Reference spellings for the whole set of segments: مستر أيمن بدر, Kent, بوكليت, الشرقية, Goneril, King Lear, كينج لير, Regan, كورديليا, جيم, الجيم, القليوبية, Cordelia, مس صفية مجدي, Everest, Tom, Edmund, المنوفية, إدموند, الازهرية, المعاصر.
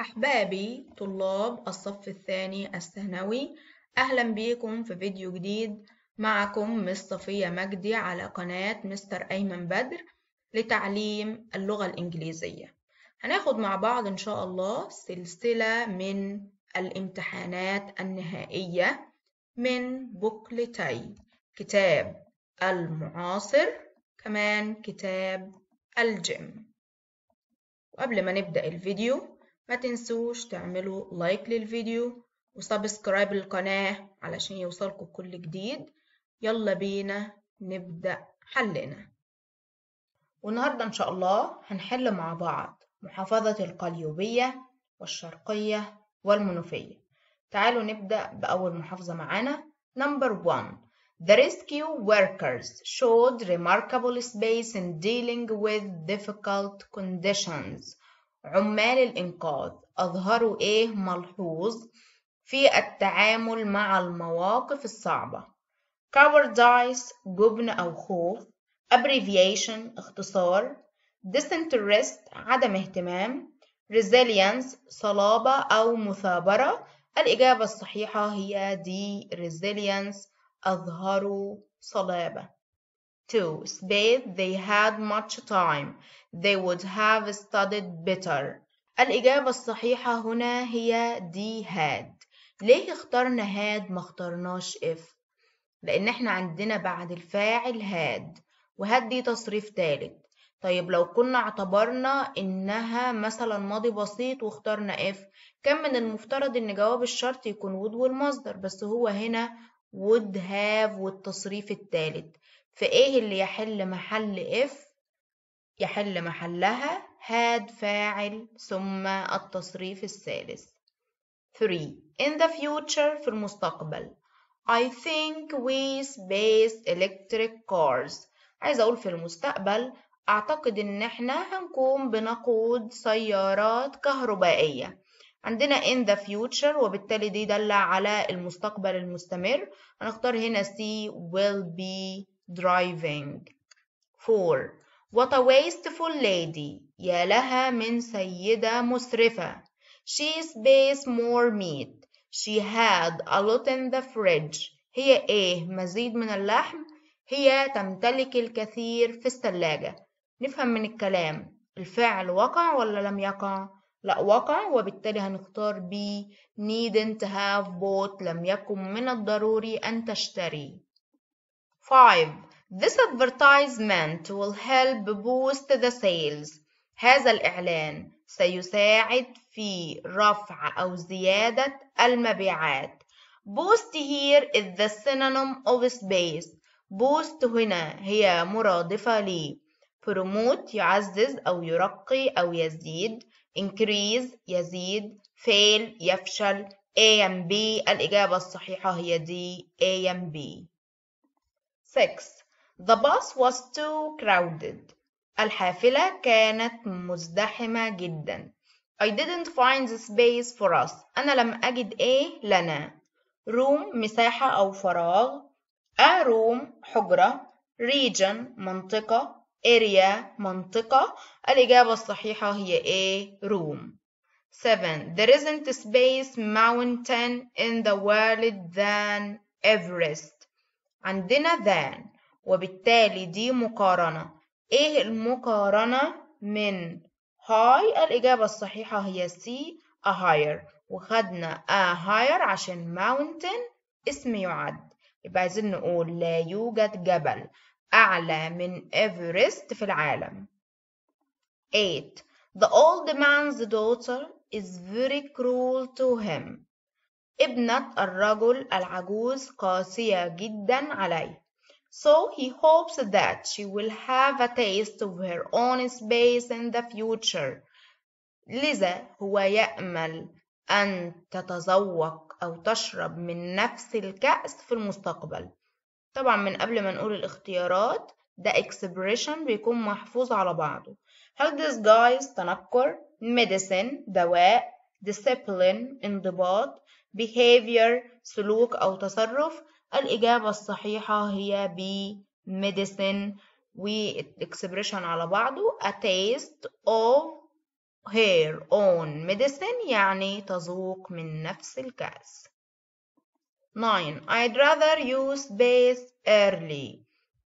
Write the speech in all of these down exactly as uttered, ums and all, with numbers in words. أحبابي طلاب الصف الثاني الثانوي، أهلا بكم في فيديو جديد. معكم مس صفية مجدي على قناة مستر أيمن بدر لتعليم اللغة الإنجليزية. هناخد مع بعض إن شاء الله سلسلة من الامتحانات النهائية من بوكلتي، كتاب المعاصر كمان كتاب الجيم. وقبل ما نبدأ الفيديو ما تنسوش تعملوا لايك للفيديو وسبسكرايب للقناة علشان يوصلكوا كل جديد. يلا بينا نبدأ حلنا. والنهاردة إن شاء الله هنحل مع بعض محافظة القليوبية والشرقية والمنوفية. تعالوا نبدأ بأول محافظة معانا. نمبر واحد. The rescue workers showed remarkable space in dealing with difficult conditions. عمال الإنقاذ أظهروا إيه ملحوظ في التعامل مع المواقف الصعبة. Cowardice جبن أو خوف. Abbreviation اختصار. Disinterest عدم اهتمام. Resilience صلابة أو مثابرة. الإجابة الصحيحة هي دي Resilience أظهروا صلابة. two. Spade they had much time. They would have studied better. الإجابة الصحيحة هنا هي دي had. ليه اخترنا had ما اخترناش if؟ لأن احنا عندنا بعد الفاعل had، وهاد دي تصريف ثالث. طيب لو كنا اعتبرنا إنها مثلا ماضي بسيط واخترنا if، كان من المفترض إن جواب الشرط يكون would والمصدر، بس هو هنا would have والتصريف الثالث. فإيه اللي يحل محل if؟ يحل محلها had فاعل ثم التصريف الثالث. three. In the future في المستقبل. I think we space electric cars. عايز أقول في المستقبل أعتقد إن إحنا هنكون بنقود سيارات كهربائية. عندنا in the future وبالتالي دي دل على المستقبل المستمر. هنختار هنا C will be driving. four. What a wasteful lady. يا لها من سيدة مسرفة. She spaced more meat. She had a lot in the fridge. هي إيه مزيد من اللحم. هي تمتلك الكثير في الثلاجة. نفهم من الكلام الفعل وقع ولا لم يقع؟ لا وقع، وبالتالي هنختار B needn't have bought. لم يكن من الضروري أن تشتري. five. This advertisement will help boost the sales. هذا الإعلان سيساعد في رفع أو زيادة المبيعات. boost here is the synonym of space. boost هنا هي مرادفة لي promote يعزز أو يرقي أو يزيد. increase يزيد. fail يفشل. A and B الإجابة الصحيحة هي دي A and B. six. The bus was too crowded. الحافلة كانت مزدحمة جدا. I didn't find space for us. أنا لم أجد إيه لنا. room مساحة أو فراغ. a room حجرة. region منطقة. area منطقة. الإجابة الصحيحة هي A room. seven. There isn't space mountain in the world than Everest. عندنا than وبالتالي دي مقارنة. ايه المقارنة من high؟ الإجابة الصحيحة هي C a higher، وخدنا a higher عشان mountain اسم يعد. يبقى عايزين نقول لا يوجد جبل أعلى من إيفرست في العالم. eight. The old man's daughter is very cruel to him. ابنة الرجل العجوز قاسية جدا عليه. So he hopes that she will have a taste of her own space in the future. لذا هو يأمل أن تتذوق أو تشرب من نفس الكأس في المستقبل. طبعا من قبل ما نقول الاختيارات ده expression بيكون محفوظ على بعضه. هل disguise تنكر، medicine دواء، discipline انضباط، behavior سلوك أو تصرف. الإجابة الصحيحة هي B medicine و expression على بعضه a taste of her own medicine يعني تذوق من نفس الكأس. nine. I'd rather you space early.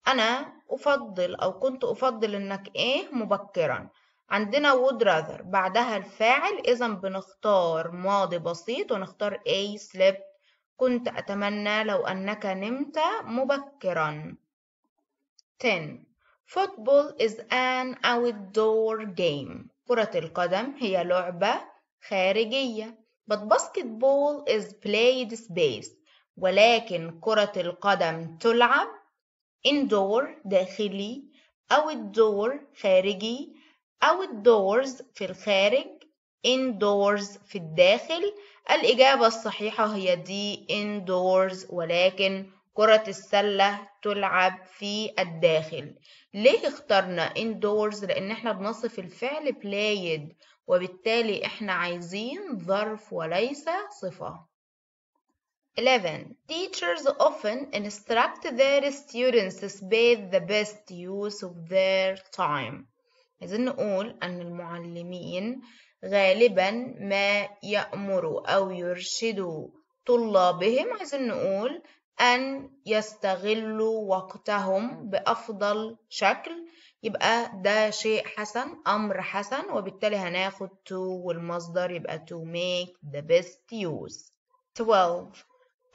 أنا أفضل أو كنت أفضل إنك إيه مبكرا. عندنا would rather بعدها الفاعل، إذا بنختار ماضي بسيط ونختار A slept. كنت أتمنى لو أنك نمت مبكرا. ten. Football is an outdoor game. كرة القدم هي لعبة خارجية. but basketball is played space. ولكن كرة القدم تلعب indoor داخلي، outdoor خارجي، outdoors في الخارج، indoors في الداخل. الإجابة الصحيحة هي دي indoors، ولكن كرة السلة تلعب في الداخل. ليه اخترنا indoors؟ لأن احنا بنصف الفعل played، وبالتالي احنا عايزين ظرف وليس صفة. eleven. Teachers often instruct their students to spend the best use of their time. عايزين نقول أن المعلمين غالبا ما يأمروا أو يرشدوا طلابهم، عايزين نقول أن يستغلوا وقتهم بأفضل شكل، يبقى ده شيء حسن، أمر حسن، وبالتالي هناخد to والمصدر يبقى to make the best use. twelve.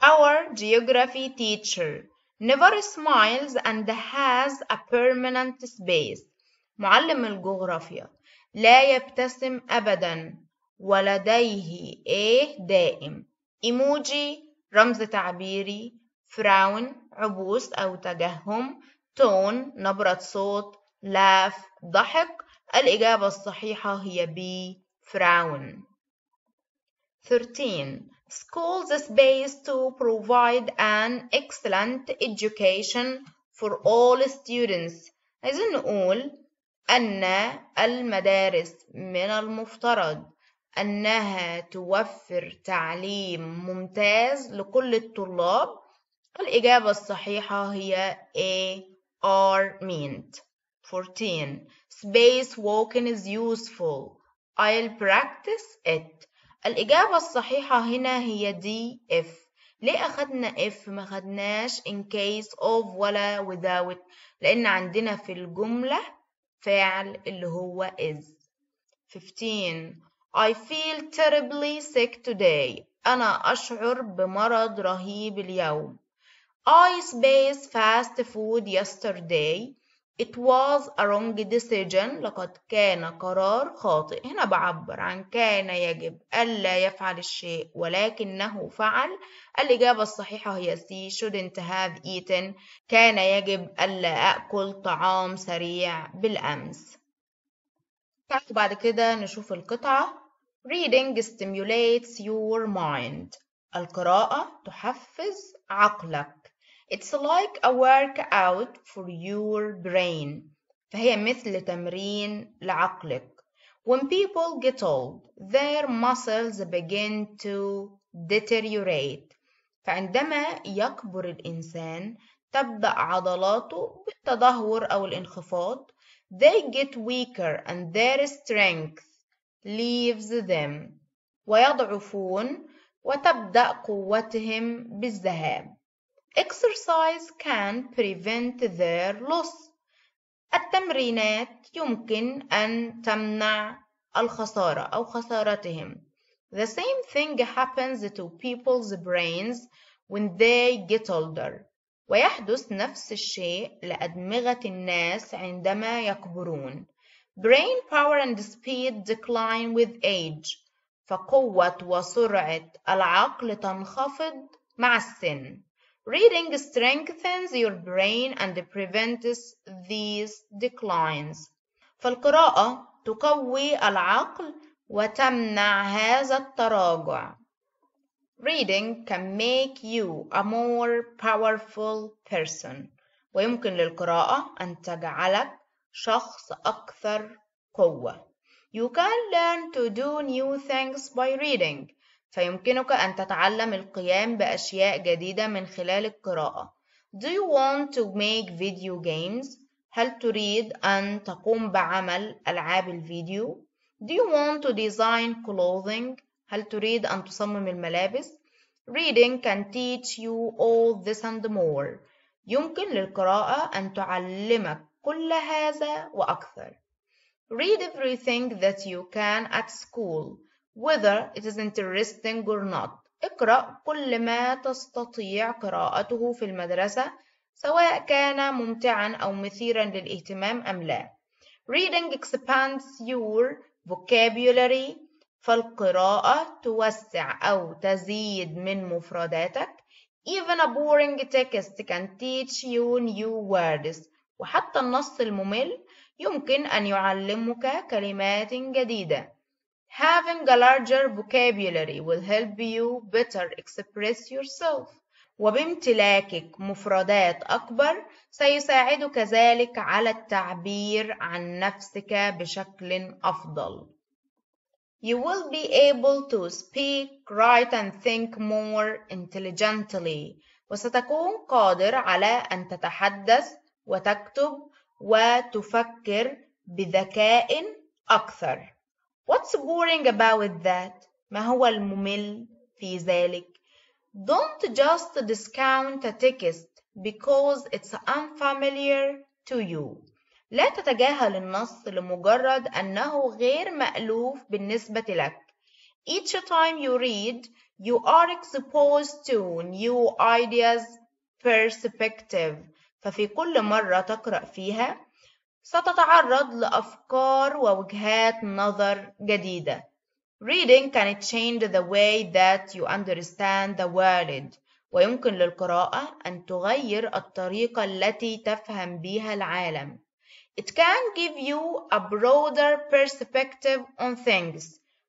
Our geography teacher never smiles and has a permanent space. معلم الجغرافيا لا يبتسم أبدا ولديه إيه دائم. إيموجي رمز تعبيري، فراون عبوس أو تجهم، تون نبرة صوت، لاف ضحك. الإجابة الصحيحة هي بي فراون. thirteen. Schools space to provide an excellent education for all students. عايزين نقول أن المدارس من المفترض أنها توفر تعليم ممتاز لكل الطلاب. الإجابة الصحيحة هي A R meant. fourteen. Space walking is useful. I'll practice it. الإجابة الصحيحة هنا هي دي F. ليه أخدنا F ما خدناش in case of ولا without؟ لأن عندنا في الجملة فعل اللي هو is. fifteen. I feel terribly sick today. أنا أشعر بمرض رهيب اليوم. I spaced fast food yesterday. It was a wrong decision. لقد كان قرار خاطئ. هنا بعبر عن كان يجب ألا يفعل الشيء ولكنه فعل. الإجابة الصحيحة هي C shouldn't have eaten. كان يجب ألا أكل طعام سريع بالأمس. بعد كده نشوف القطعة. Reading stimulates your mind. القراءة تحفز عقلك. It's like a workout for your brain. فهي مثل تمرين لعقلك. When people get old, their muscles begin to deteriorate. فعندما يكبر الإنسان تبدأ عضلاته بالتدهور أو الانخفاض. They get weaker and their strength leaves them. ويضعفون وتبدأ قوتهم بالذهاب. Exercise can prevent their loss. التمرينات يمكن أن تمنع الخسارة أو خسارتهم. The same thing happens to people's brains when they get older. ويحدث نفس الشيء لأدمغة الناس عندما يكبرون. Brain power and speed decline with age. فقوة وسرعة العقل تنخفض مع السن. Reading strengthens your brain and prevents these declines. فالقراءة تقوي العقل وتمنع هذا التراجع. Reading can make you a more powerful person. ويمكن للقراءة أن تجعلك شخص أكثر قوة. You can learn to do new things by reading. فيمكنك أن تتعلم القيام بأشياء جديدة من خلال القراءة. Do you want to make video games؟ هل تريد أن تقوم بعمل ألعاب الفيديو؟ Do you want to design clothing? هل تريد أن تصمم الملابس؟ Reading can teach you all this and more. يمكن للقراءة أن تعلمك كل هذا وأكثر. Read everything that you can at school, whether it is interesting or not. اقرأ كل ما تستطيع قراءته في المدرسة سواء كان ممتعا أو مثيرا للاهتمام أم لا. Reading expands your vocabulary. فالقراءة توسع أو تزيد من مفرداتك. Even a boring text can teach you new words. وحتى النص الممل يمكن أن يعلمك كلمات جديدة. Having a larger vocabulary will help you better express yourself. وبامتلاكك مفردات أكبر سيساعدك ذلك على التعبير عن نفسك بشكل أفضل. You will be able to speak, write and think more intelligently. وستكون قادر على أن تتحدث وتكتب وتفكر بذكاء أكثر. What's boring about that? ما هو الممل في ذلك؟ Don't just discount a text because it's unfamiliar to you. لا تتجاهل النص لمجرد أنه غير مألوف بالنسبة لك. Each time you read, you are exposed to new ideas, perspective. ففي كل مرة تقرأ فيها ستتعرض لأفكار ووجهات نظر جديدة. Reading can change the way that you understand the world. ويمكن للقراءة أن تغير الطريقة التي تفهم بها العالم. It can give you a broader perspective on things.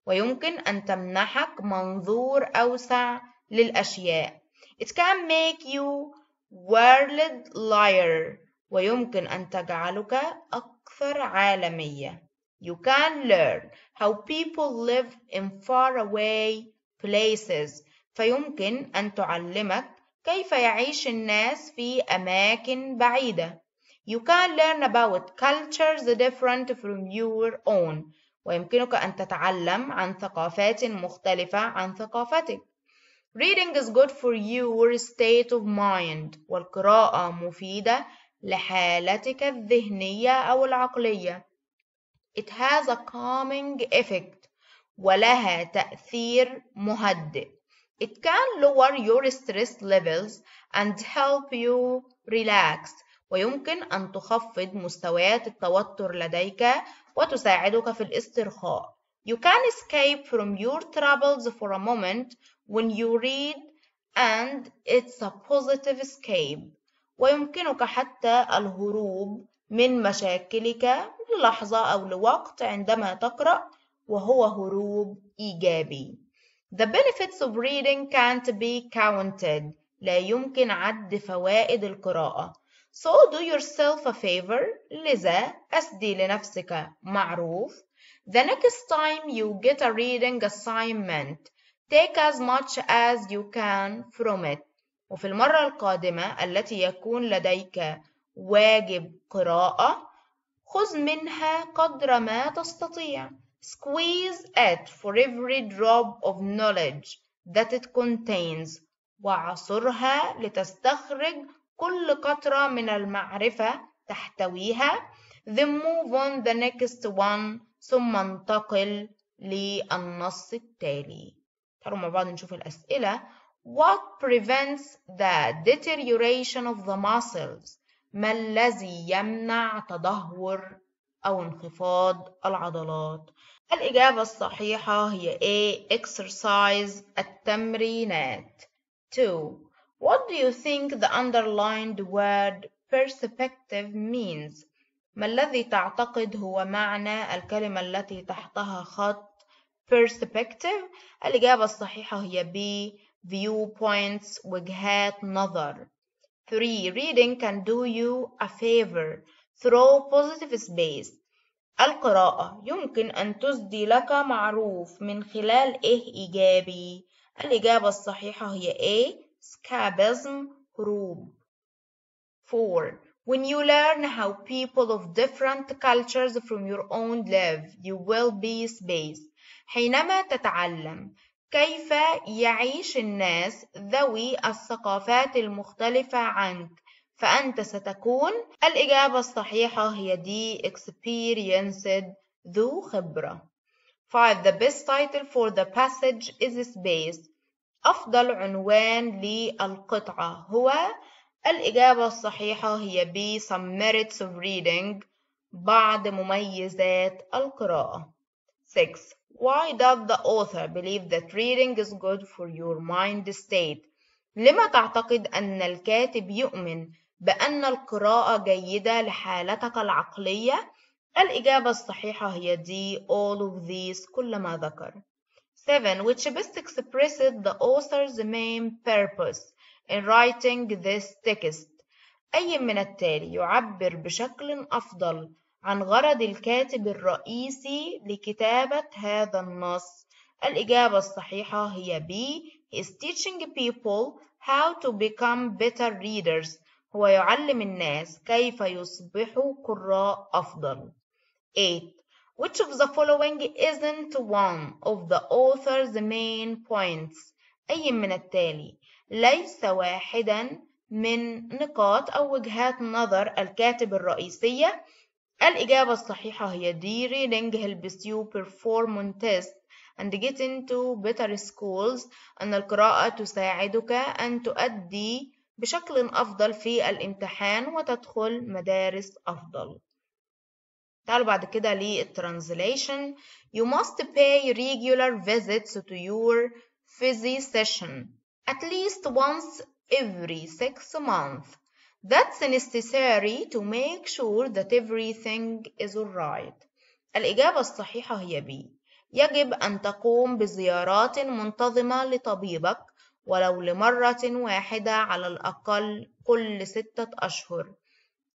ويمكن أن تمنحك منظور أوسع للأشياء. It can make you world liar. ويمكن أن تجعلك أكثر عالمية. You can learn how people live in faraway places. فيمكن أن تعلمك كيف يعيش الناس في أماكن بعيدة. You can learn about cultures different from your own. ويمكنك أن تتعلم عن ثقافات مختلفة عن ثقافتك. Reading is good for your state of mind. والقراءة مفيدة لحالتك الذهنية أو العقلية. It has a calming effect. ولها تأثير مهدئ. It can lower your stress levels and help you relax. ويمكن أن تخفض مستويات التوتر لديك وتساعدك في الاسترخاء. You can escape from your troubles for a moment when you read and it's a positive escape. ويمكنك حتى الهروب من مشاكلك للحظة أو لوقت عندما تقرأ وهو هروب إيجابي. The benefits of reading can't be counted. لا يمكن عد فوائد القراءة. So do yourself a favor. لذا أسدي لنفسك معروف. The next time you get a reading assignment, take as much as you can from it. وفي المرة القادمة التي يكون لديك واجب قراءة، خذ منها قدر ما تستطيع. Squeeze it for every drop of knowledge that it contains. وعصرها لتستخرج كل قطرة من المعرفة تحتويها. Then move on the next one. ثم انتقل للنص التالي. تعالوا مع بعض نشوف الأسئلة. What prevents the deterioration of the muscles? ما الذي يمنع تدهور أو انخفاض العضلات؟ الإجابة الصحيحة هي A. Exercise التمرينات. two. What do you think the underlined word perspective means? ما الذي تعتقد هو معنى الكلمة التي تحتها خط perspective؟ الإجابة الصحيحة هي B. Viewpoints وجهات نظر. three. Reading can do you a favor. Throw positive space. القراءة يمكن أن تسدي لك معروف من خلال إيه إيجابي؟ الإجابة الصحيحة هي A. Escapism هروب. four. When you learn how people of different cultures from your own live, you will be spaced. حينما تتعلم كيف يعيش الناس ذوي الثقافات المختلفة عنك، فأنت ستكون الإجابة الصحيحة هي دي experienced ذو خبرة. five. The best title for the passage is space. أفضل عنوان للقطعة هو الإجابة الصحيحة هي B. Some merits of reading. بعض مميزات القراءة. six. Why does the author believe that reading is good for your mind state? لما تعتقد أن الكاتب يؤمن بأن القراءة جيدة لحالتك العقلية؟ الإجابة الصحيحة هي D. All of these. كل ما ذكر. seven. Which best expresses the author's main purpose in writing this text. أي من التالي يعبر بشكل أفضل عن غرض الكاتب الرئيسي لكتابة هذا النص؟ الإجابة الصحيحة هي B. He's teaching people how to become better readers. هو يعلم الناس كيف يصبحوا قراء أفضل. eight. Which of the following isn't one of the author's main points? أي من التالي ليس واحدا من نقاط أو وجهات نظر الكاتب الرئيسية؟ الإجابة الصحيحة هي D. Reading helps you perform on tests and get into better schools. أن القراءة تساعدك أن تؤدي بشكل أفضل في الامتحان وتدخل مدارس أفضل. تعالوا بعد كده للترانزليشن. You must pay regular visits to your physician at least once every six months. That's necessary to make sure that everything is alright. الإجابة الصحيحة هي B. يجب أن تقوم بزيارات منتظمة لطبيبك ولو لمرة واحدة على الأقل كل ستة أشهر،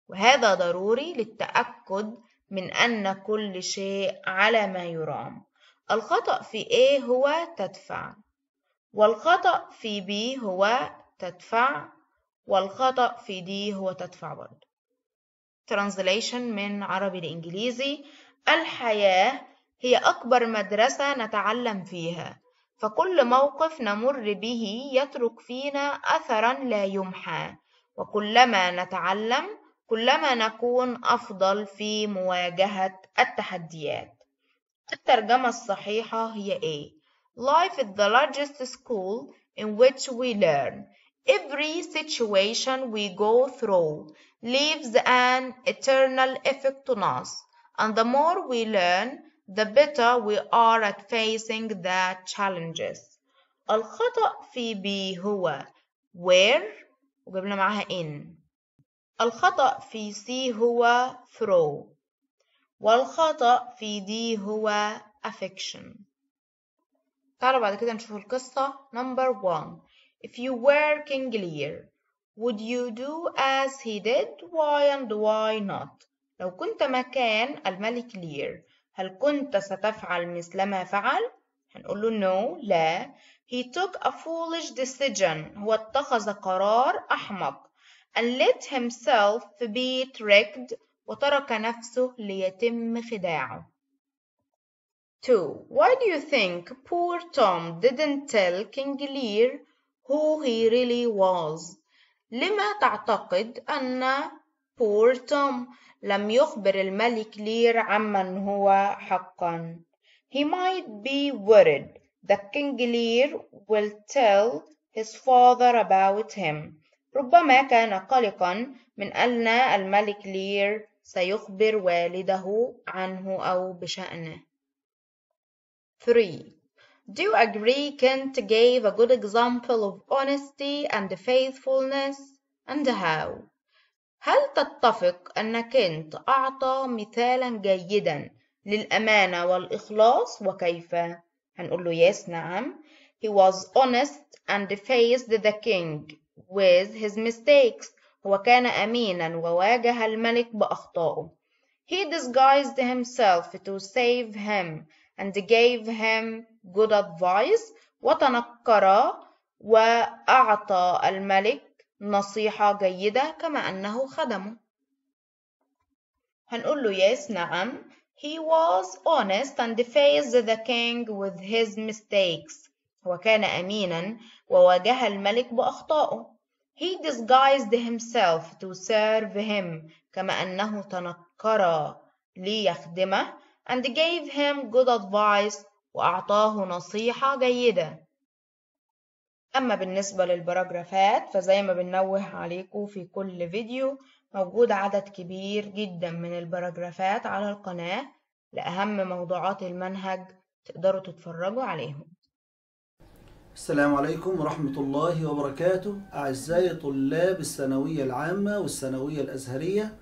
وهذا ضروري للتأكد من أن كل شيء على ما يرام. الخطأ في A هو تدفع، والخطأ في B هو تدفع، والخطأ في D هو تدفع برضه. ترانزليشن من عربي لإنجليزي. الحياة هي أكبر مدرسة نتعلم فيها، فكل موقف نمر به يترك فينا أثرا لا يمحى، وكلما نتعلم كلما نكون أفضل في مواجهة التحديات. الترجمة الصحيحة هي A. Life is the largest school in which we learn. Every situation we go through leaves an eternal effect on us, and the more we learn, the better we are at facing the challenges. الخطأ في B هو where وجبنا معها in. الخطأ في C هو through. والخطأ في D هو affection. تعالوا بعد كده نشوف القصة. Number one. If you were King Lear, would you do as he did? Why and why not? لو كنت مكان الملك لير، هل كنت ستفعل مثل ما فعل؟ هنقول له no، لا. He took a foolish decision. هو اتخذ قرار أحمق. And let himself be tricked. وترك نفسه ليتم خداعه. two. Why do you think poor Tom didn't tell King Lear who he really was? لما تعتقد أن poor Tom لم يخبر الملك لير عمن هو حقا؟ He might be worried that King Lear will tell his father about him. ربما كان قلقا من أن الملك لير سيخبر والده عنه أو بشأنه. three. Do you agree Kent gave a good example of honesty and faithfulness and how? هل تتفق أن كنت أعطى مثالا جيدا للأمانة والإخلاص وكيف؟ هنقول له yes، نعم. He was honest and faced the king with his mistakes. هو كان أمينا وواجه الملك بأخطائه. He disguised himself to save him and gave him good advice. وتنكر وأعطى الملك نصيحة جيدة كما أنه خدمه. هنقول له yes نعم. He was honest and faced the king with his mistakes. هو كان أمينا وواجه الملك بأخطائه. He disguised himself to serve him. كما أنه تنكر ليخدمه. And gave him good advice. وأعطاه نصيحة جيدة. أما بالنسبة للبراجرافات فزي ما بنوه عليكم في كل فيديو موجود عدد كبير جدا من البراجرافات على القناة لأهم موضوعات المنهج تقدروا تتفرجوا عليهم. السلام عليكم ورحمة الله وبركاته أعزائي طلاب الثانوية العامة والثانوية الأزهرية.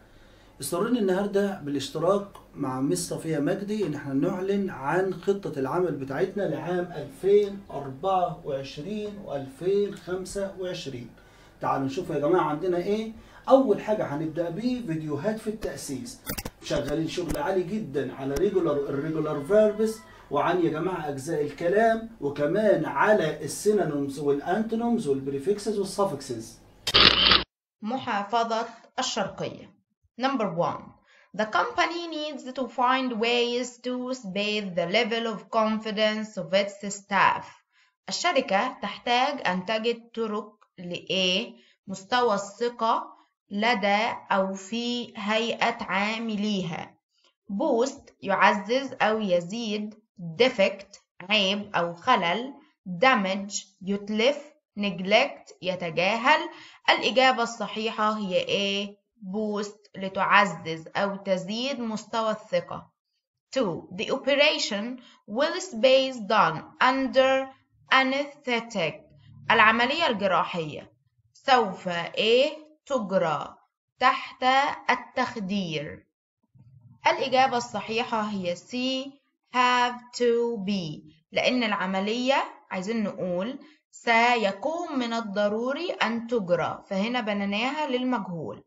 استمرنا النهاردة بالاشتراك مع مس صفية مجدي ان احنا نعلن عن خطة العمل بتاعتنا لعام ألفين وأربعة وعشرين وألفين وخمسة وعشرين. تعالوا نشوف يا جماعة عندنا ايه. اول حاجة هنبدأ بيه فيديوهات في التأسيس. شغالين شغل عالي جدا على ريجولار الريجولار فيربس وعن يا جماعة اجزاء الكلام وكمان على السينونيمز والانتونيمز والبريفكسز والسفكسز. محافظة الشرقية. Number one, the company needs to find ways to space the level of confidence of its staff. الشركة تحتاج أن تجد طرق لإيه؟ مستوى الثقة لدى أو في هيئة عامليها. Boost يعزز أو يزيد. Defect عيب أو خلل. Damage يتلف. Neglect يتجاهل. الإجابة الصحيحة هي إيه؟ Boost لتعزز أو تزيد مستوى الثقة. two. The operation will space done under anesthetic. العملية الجراحية سوف إيه تجرى تحت التخدير. الإجابة الصحيحة هي C have to be لأن العملية عايزين نقول سيكون من الضروري أن تجرى فهنا بنيناها للمجهول.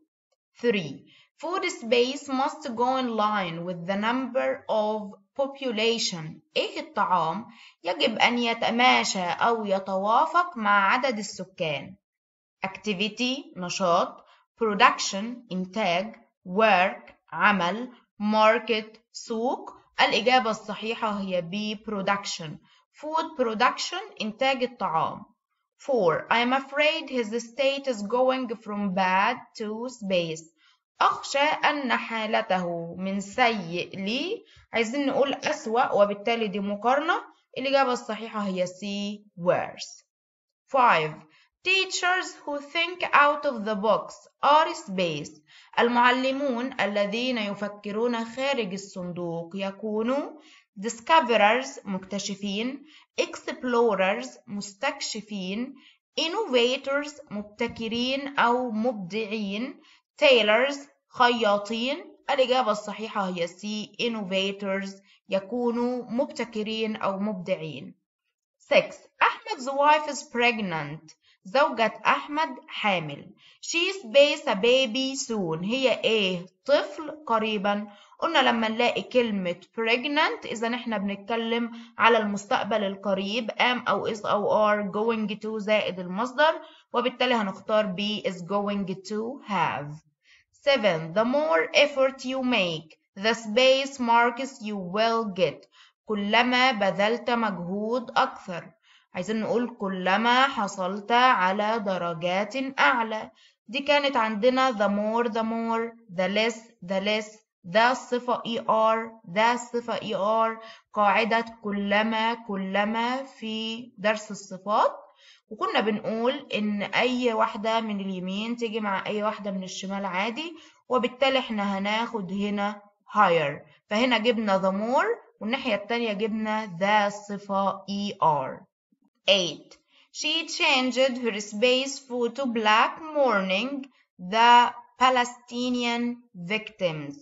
three. Food space must go in line with the number of population. إيه الطعام يجب أن يتماشى أو يتوافق مع عدد السكان. Activity نشاط. Production إنتاج. Work عمل. Market سوق. الإجابة الصحيحة هي B Production. Food production إنتاج الطعام. four. I'm afraid his state is going from bad to space. أخشى أن حالته من سيء لي عايزين نقول أسوأ وبالتالي دي مقارنة. الإجابة الصحيحة هي C worse. five. Teachers who think out of the box are space. المعلمون الذين يفكرون خارج الصندوق يكونوا discoverers مكتشفين. explorers مستكشفين. innovators مبتكرين أو مبدعين. tailors خياطين. الإجابة الصحيحة هي C innovators يكونوا مبتكرين أو مبدعين. six. أحمد's wife is pregnant. زوجة أحمد حامل. she's based a baby soon. هي إيه طفل قريبا. قلنا لما نلاقي كلمة pregnant إذا إحنا بنتكلم على المستقبل القريب am أو is أو are going to زائد المصدر وبالتالي هنختار be is going to have. seven. The more effort you make the space marks you will get. كلما بذلت مجهود أكثر عايزين نقول كلما حصلت على درجات أعلى. دي كانت عندنا the more the more the less the less ذا الصفة إي آر ذا الصفة إي آر قاعدة كلما كلما في درس الصفات. وكنا بنقول إن أي واحدة من اليمين تيجي مع أي واحدة من الشمال عادي وبالتالي إحنا هناخد هنا higher فهنا جبنا the more والناحية التانية جبنا ذا الصفة إي آر. eight. She changed her space photo black mourning the Palestinian victims.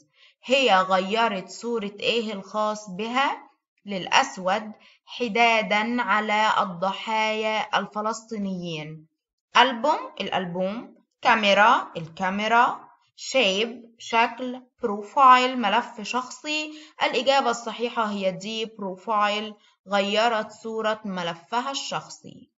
هي غيرت صورة إيه الخاص بها للأسود حداداً على الضحايا الفلسطينيين. ألبوم الألبوم. كاميرا الكاميرا. شيب شكل. بروفايل ملف شخصي. الإجابة الصحيحة هي دي بروفايل غيرت صورة ملفها الشخصي.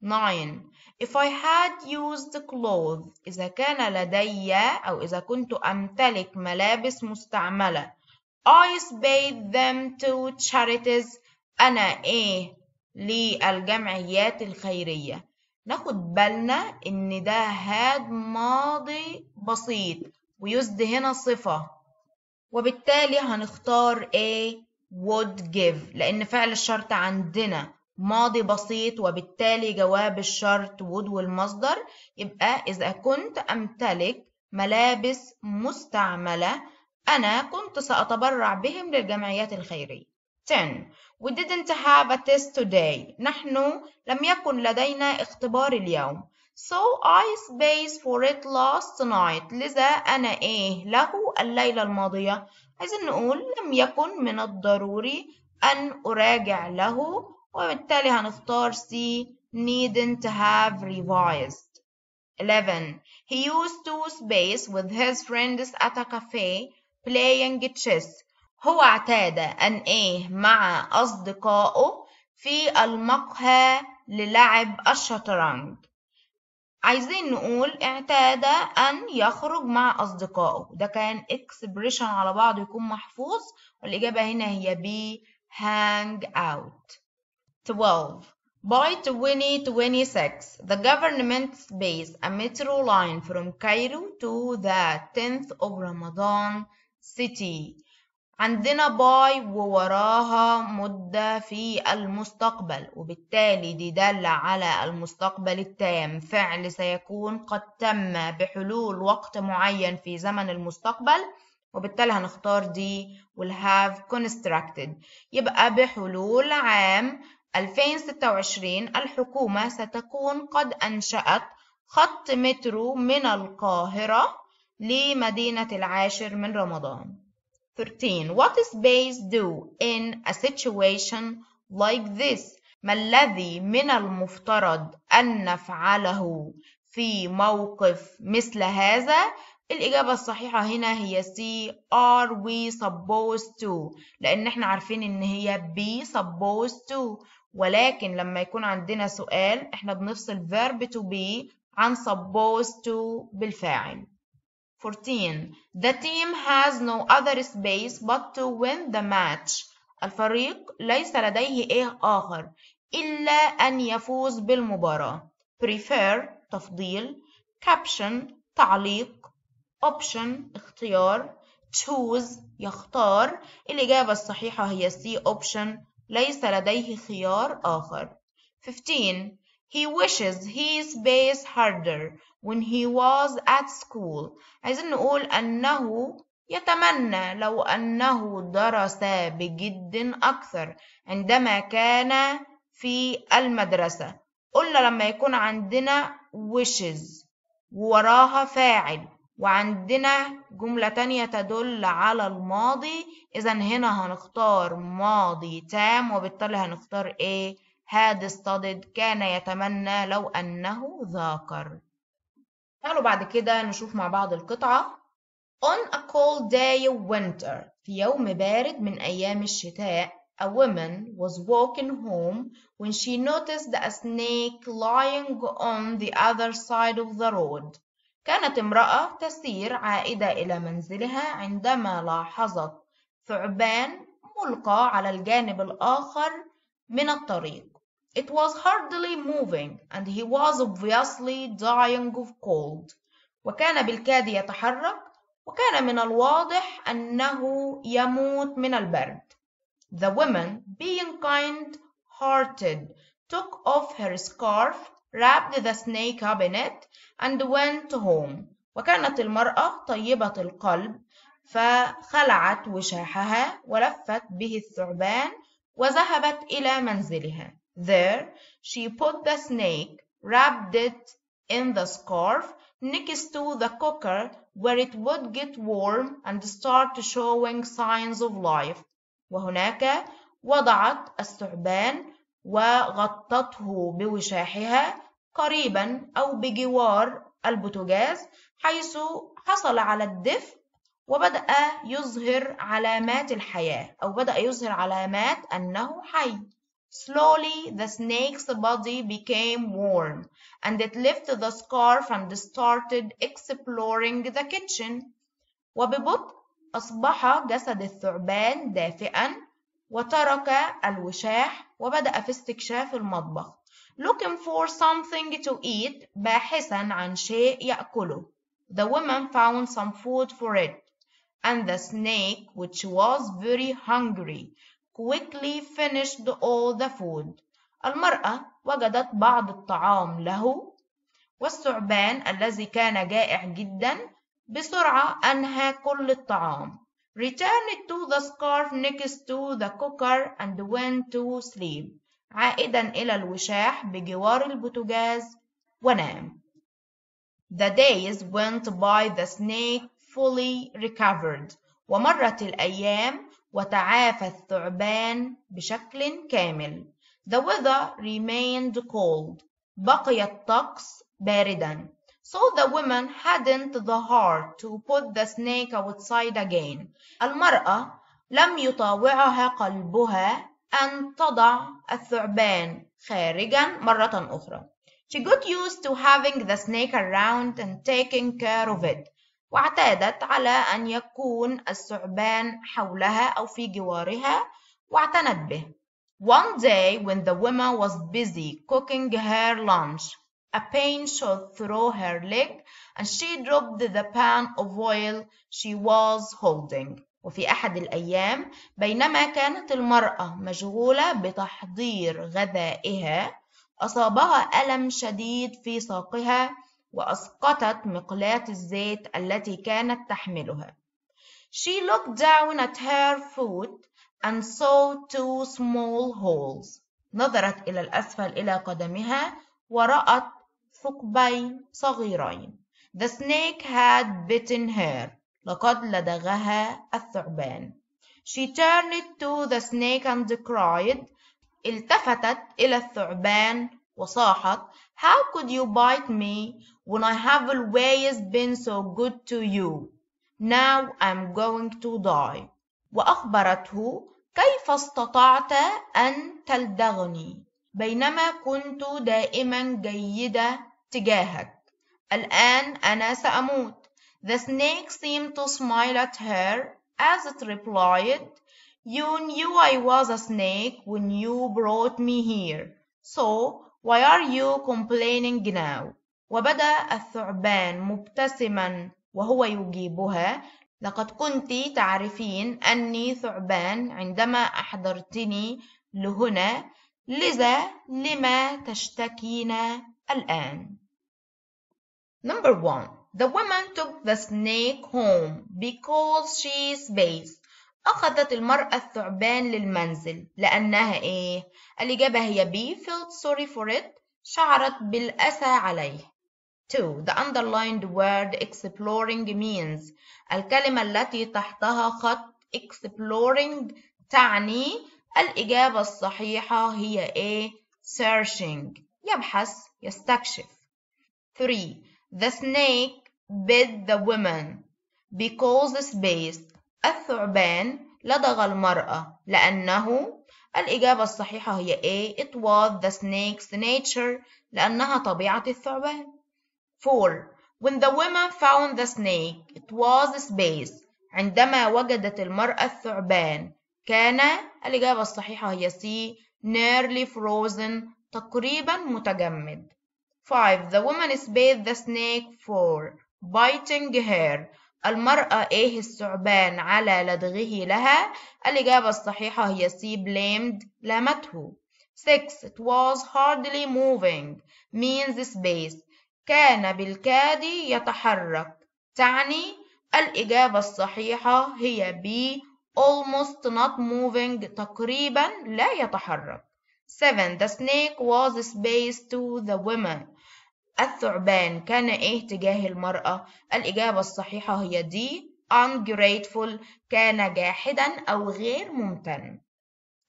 nine. If I had used clothes, إذا كان لدي أو إذا كنت أمتلك ملابس مستعملة. I paid them to charities. أنا إيه للجمعيات الخيرية. ناخد بالنا إن ده هاد ماضي بسيط ويزد هنا صفة، وبالتالي هنختار إيه would give، لأن فعل الشرط عندنا ماضي بسيط، وبالتالي جواب الشرط would والمصدر. يبقى إذا كنت أمتلك ملابس مستعملة أنا كنت سأتبرع بهم للجمعيات الخيرية. ten. We didn't have a test today. نحن لم يكن لدينا اختبار اليوم. So I spaced for it last night. لذا أنا إيه له الليلة الماضية. عايزين نقول لم يكن من الضروري أن أراجع له، وبالتالي هنختار C needn't have revised. eleven. He used to space with his friends at a cafe playing chess. هو اعتاد أن إيه مع أصدقائه في المقهى للعب الشطرنج. عايزين نقول اعتاد أن يخرج مع أصدقائه، ده كان expression على بعضه يكون محفوظ، والإجابة هنا هي B hang out. twelve. By twenty twenty-six, the government based a metro line from Cairo to the tenth of Ramadan city. عندنا باي ووراها مدة في المستقبل، وبالتالي دي دالة على المستقبل التام، فعل سيكون قد تم بحلول وقت معين في زمن المستقبل، وبالتالي هنختار دي والهاف constructed. يبقى بحلول عام ألفين وستة وعشرين الحكومة ستكون قد أنشأت خط مترو من القاهرة لمدينة العاشر من رمضان. thirteen. What is space do in a situation like this? ما الذي من المفترض أن نفعله في موقف مثل هذا؟ الإجابة الصحيحة هنا هي C are we supposed to، لأن احنا عارفين إن هي be supposed to، ولكن لما يكون عندنا سؤال احنا بنفصل verb to be عن supposed to بالفاعل. fourteen. The team has no other space but to win the match. الفريق ليس لديه إيه آخر إلا أن يفوز بالمباراة. prefer تفضيل، caption تعليق، option اختيار، choose يختار. الإجابة الصحيحة هي C option، ليس لديه خيار آخر. fifteen. He wishes his space harder when he was at school. عايزين نقول أنه يتمنى لو أنه درس بجد أكثر عندما كان في المدرسة. قلنا لما يكون عندنا wishes وراها فاعل وعندنا جملة تانية تدل على الماضي، إذا هنا هنختار ماضي تام، وبالتالي هنختار إيه had studied، كان يتمنى لو أنه ذاكر. تعالوا بعد كده نشوف مع بعض القطعة. On a cold day of winter، في يوم بارد من أيام الشتاء، a woman was walking home when she noticed a snake lying on the other side of the road. كانت امرأة تسير عائدة إلى منزلها عندما لاحظت ثعبان ملقى على الجانب الآخر من الطريق. It was hardly moving and he was obviously dying of cold. وكان بالكاد يتحرك وكان من الواضح أنه يموت من البرد. The woman, being kind-hearted, took off her scarf, wrapped the snake up in it, and went home. وكانت المرأة طيبة القلب فخلعت وشاحها ولفت به الثعبان وذهبت إلى منزلها. There she put the snake, wrapped it in the scarf next to the cooker where it would get warm and start showing signs of life. وهناك وضعت الثعبان وغطته بوشاحها قريبا أو بجوار البوتاجاز حيث حصل على الدفء وبدأ يظهر علامات الحياة أو بدأ يظهر علامات أنه حي. Slowly the snake's body became warm, and it left the scarf and started exploring the kitchen. وببطء أصبح جسد الثعبان دافئا وترك الوشاح وبدأ في استكشاف المطبخ. Looking for something to eat, باحثا عن شيء يأكله. The woman found some food for it, and the snake, which was very hungry, quickly finished all the food. المرأة وجدت بعض الطعام له، والثعبان الذي كان جائع جدا بسرعة أنهى كل الطعام. Returned to the scarf next to the cooker and went to sleep. عائدا إلى الوشاح بجوار البوتاجاز ونام. The days went by, the snake fully recovered. ومرت الأيام وتعافى الثعبان بشكل كامل. The weather remained cold. بقي الطقس باردا. So the woman hadn't the heart to put the snake outside again. المرأة لم يطاوعها قلبها أن تضع الثعبان خارجا مرة أخرى. She got used to having the snake around and taking care of it. واعتادت على أن يكون الثعبان حولها أو في جوارها واعتنت به. One day when the woman was busy cooking her lunch, a pain shot through her leg and she dropped the pan of oil she was holding. وفي أحد الأيام بينما كانت المرأة مشغولة بتحضير غذائها أصابها ألم شديد في ساقها وأسقطت مقلاة الزيت التي كانت تحملها. She looked down at her foot and saw two small holes. نظرت إلى الأسفل إلى قدمها ورأت ثقبين صغيرين. The snake had bitten her. لقد لدغها الثعبان. She turned to the snake and cried. التفتت إلى الثعبان وصاحت How could you bite me when I have always been so good to you? Now I'm going to die. وأخبرته كيف استطعت أن تلدغني بينما كنت دائما جيدة تجاهك. الآن أنا سأموت. The snake seemed to smile at her as it replied, You knew I was a snake when you brought me here, so why are you complaining now? وبدأ الثعبان مبتسما وهو يجيبها لقد كنت تعرفين أني ثعبان عندما أحضرتني لهنا لذا لما تشتكين الآن. Number one. The woman took the snake home because she's base. أخذت المرأة الثعبان للمنزل لأنها إيه؟ الإجابة هي B. Felt sorry for it. شعرت بالأسى عليه. two. The underlined word exploring means. الكلمة التي تحتها خط exploring تعني الإجابة الصحيحة هي إيه؟ Searching. يبحث يستكشف. three. The snake bit the woman because it's based. الثعبان لدغ المرأة لأنه الإجابة الصحيحة هي A. It was the snake's nature لأنها طبيعة الثعبان. four. When the woman found the snake, it was its base. عندما وجدت المرأة الثعبان كان الإجابة الصحيحة هي C. Nearly frozen تقريبا متجمد. five. The woman spared the snake for biting her. المرأة إيه الثعبان على لدغه لها. الإجابة الصحيحة هي C. Blamed لامته. six. It was hardly moving means space. كان بالكاد يتحرك تعني الإجابة الصحيحة هي B. Almost not moving تقريبا لا يتحرك. seven. The snake was spaced to the woman. الثعبان كان إيه تجاه المرأة. الإجابة الصحيحة هي D. Ungrateful كان جاحدا أو غير ممتن.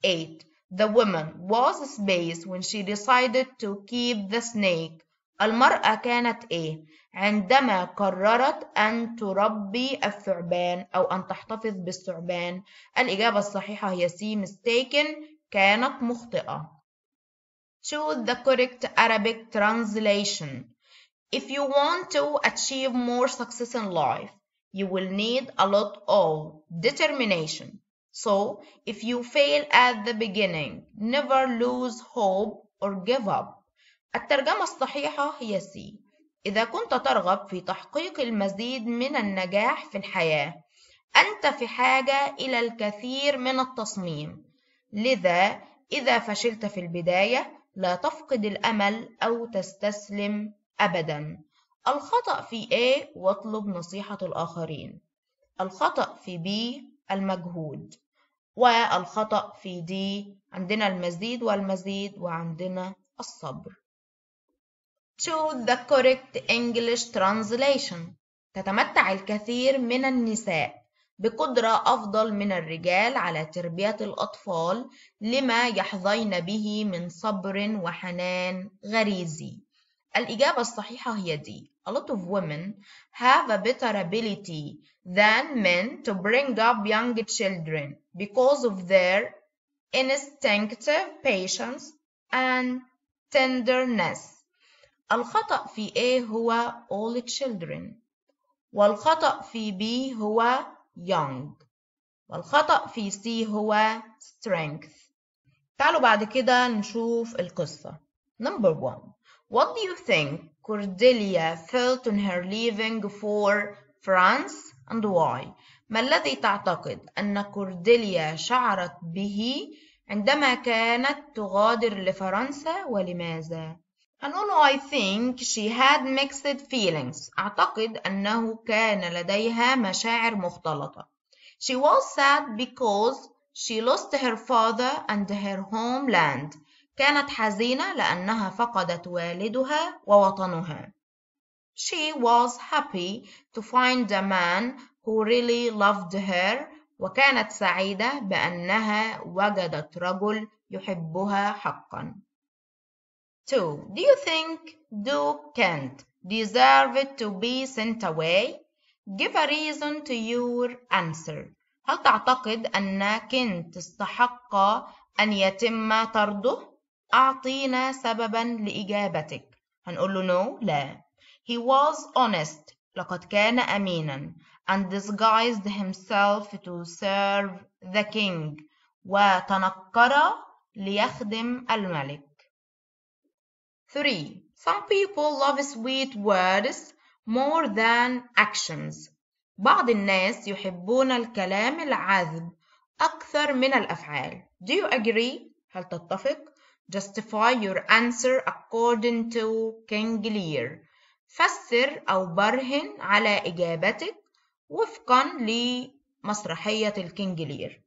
eight. The woman was spaced when she decided to keep the snake. المرأة كانت إيه عندما قررت أن تربي الثعبان أو أن تحتفظ بالثعبان. الإجابة الصحيحة هي C. Mistaken كانت مخطئة. to the correct Arabic translation. If you want to achieve more success in life, you will need a lot of determination. So, if you fail at the beginning, never lose hope or give up. الترجمة الصحيحة هي C. إذا كنت ترغب في تحقيق المزيد من النجاح في الحياة، أنت في حاجة إلى الكثير من التصميم. لذا، إذا فشلت في البداية، لا تفقد الأمل أو تستسلم أبداً. الخطأ في A واطلب نصيحة الآخرين. الخطأ في B المجهود. والخطأ في D عندنا المزيد والمزيد وعندنا الصبر. To the correct English translation. تتمتع الكثير من النساء بقدرة أفضل من الرجال على تربية الأطفال لما يحظين به من صبر وحنان غريزي. الإجابة الصحيحة هي دي. A lot of women have a better ability than men to bring up young children because of their instinctive patience and tenderness. الخطأ في A هو all children. والخطأ في B هو young. والخطأ في C هو strength. تعالوا بعد كده نشوف القصة. Number one. What do you think Cordelia felt on her leaving for France and why? ما الذي تعتقد أن كورديليا شعرت به عندما كانت تغادر لفرنسا ولماذا؟ هنقول I think she had mixed feelings. أعتقد أنه كان لديها مشاعر مختلطة. She was sad because she lost her father and her homeland. كانت حزينة لأنها فقدت والدها ووطنها. She was happy to find a man who really loved her. وكانت سعيدة بأنها وجدت رجل يحبها حقا. Two. Do you think Duke Kent deserved to be sent away? Give a reason to your answer. هل تعتقد أن كنت استحق أن يتم طرده؟ أعطينا سبباً لإجابتك. هنقول له نو لا. He was honest. لقد كان أميناً. And disguised himself to serve the king. وتنكر ليخدم الملك. three. Some people love sweet words more than actions. بعض الناس يحبون الكلام العذب أكثر من الأفعال. Do you agree? هل تتفق؟ Justify your answer according to King Lear. فسر أو برهن على إجابتك وفقا لمسرحية الكينج لير.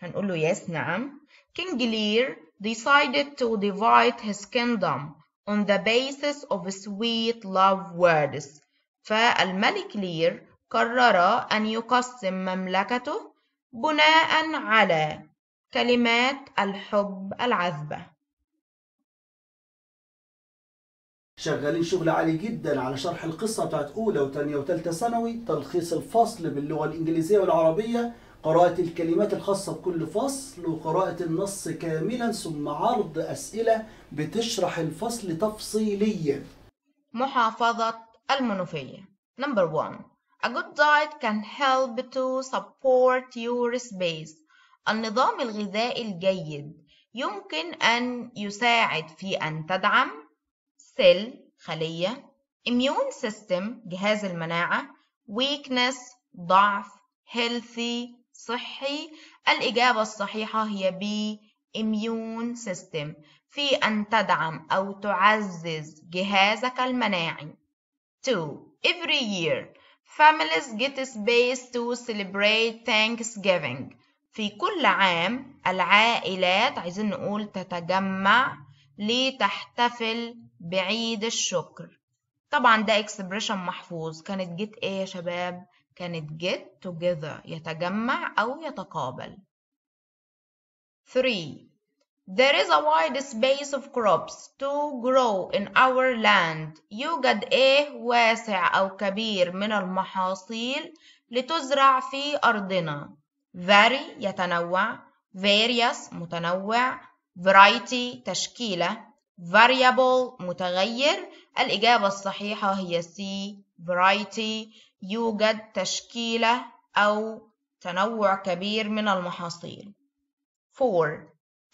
هنقول له yes نعم. King Lear decided to divide his kingdom on the basis of sweet love words. فالملك لير قرر أن يقسم مملكته بناء على كلمات الحب العذبة. شغالين شغل عالي جدا على شرح القصه بتاعت اولى وثانيه وثالثه ثانوي، تلخيص الفصل باللغه الانجليزيه والعربيه، قراءه الكلمات الخاصه بكل فصل، وقراءه النص كاملا، ثم عرض اسئله بتشرح الفصل تفصيليا. محافظه المنوفيه. نمبر واحد. A good diet can help to support your space. النظام الغذائي الجيد يمكن ان يساعد في ان تدعم cell خلية، immune system جهاز المناعة، weakness ضعف، healthy صحي. الإجابة الصحيحة هي B immune system، في أن تدعم أو تعزز جهازك المناعي. two. Every year families get space to celebrate Thanksgiving. في كل عام العائلات عايزين نقول تتجمع لتحتفل بعيد الشكر. طبعا ده اكسبريشن محفوظ. كانت جيت ايه يا شباب؟ كانت جيت together، يتجمع او يتقابل. three. There is a wide space of crops to grow in our land. يوجد ايه واسع او كبير من المحاصيل لتزرع في ارضنا. Vary يتنوع، various متنوع، variety تشكيلة، variable متغير. الإجابة الصحيحة هي C variety. يوجد تشكيلة أو تنوع كبير من المحاصيل. four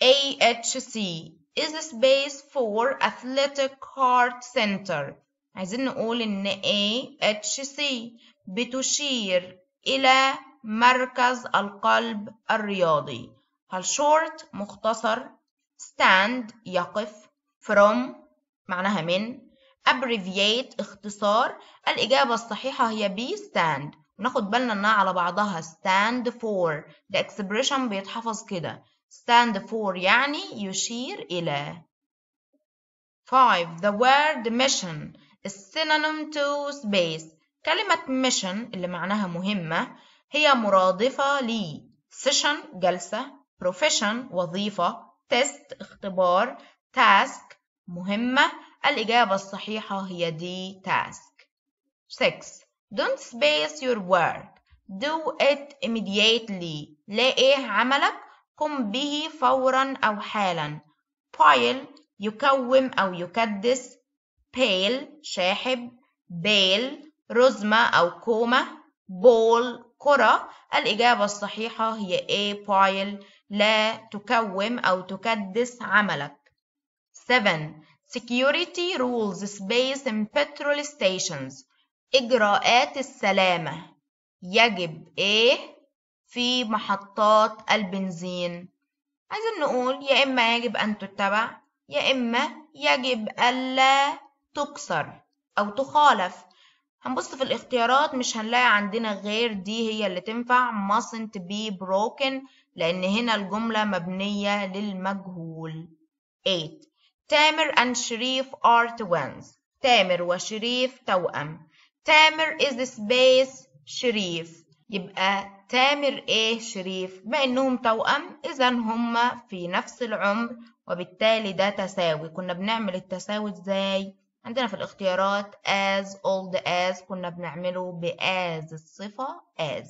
A H C is a space for athletic heart center. عايزين نقول إن A H C بتشير إلى مركز القلب الرياضي. الشورت مختصر، stand يقف، from معناها من، abbreviate اختصار. الإجابة الصحيحة هي B stand. ناخد بالنا إنها على بعضها stand for. ده expression بيتحفظ كده. stand for يعني يشير إلى. five the word mission is synonym to space. كلمة mission اللي معناها مهمة هي مرادفة لي session جلسة، profession وظيفة، test اختبار، task مهمة. الإجابة الصحيحة هي D task. six don't space your work, do it immediately. لا إيه عملك، قم به فورا أو حالا. pile يكوم أو يكدس، pail شاحب، bale رزمة أو كومة، ball كرة. الإجابة الصحيحة هي A pile. لا تكوم أو تكدس عملك. seven security rules space in petrol stations. إجراءات السلامة يجب إيه في محطات البنزين. عايزين نقول يا إما يجب أن تتبع، يا إما يجب ألا تكسر أو تخالف. هنبص في الاختيارات مش هنلاقي عندنا غير دي هي اللي تنفع mustn't be broken، لأن هنا الجملة مبنية للمجهول. eight تامر and شريف are twins. تامر وشريف توأم. تامر is the space شريف. يبقى تامر ايه شريف، بما انهم توأم اذا هما في نفس العمر وبالتالي ده تساوي. كنا بنعمل التساوي ازاي؟ عندنا في الاختيارات as old as، كنا بنعمله بas الصفة as.